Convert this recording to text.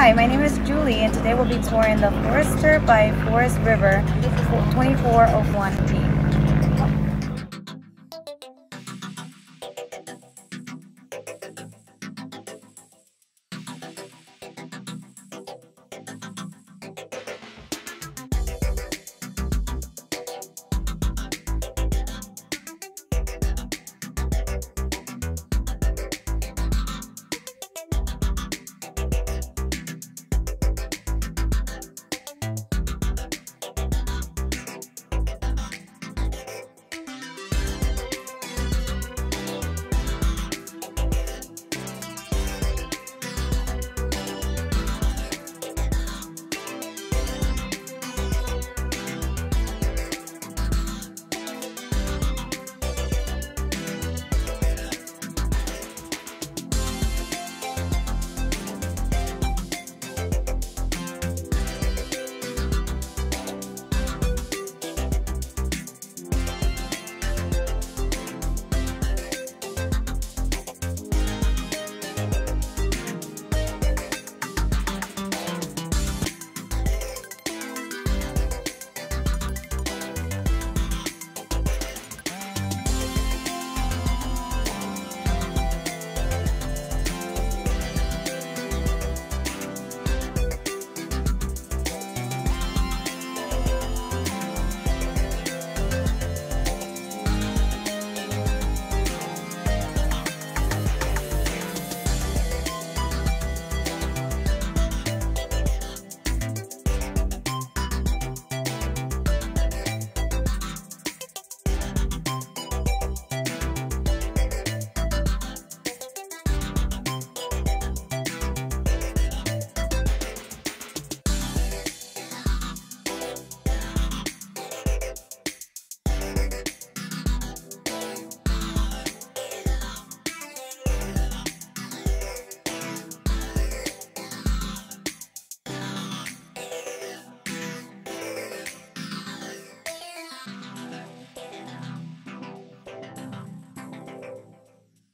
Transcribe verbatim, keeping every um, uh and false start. Hi, my name is Julie and today we'll be touring the Forester by Forest River twenty-four oh one.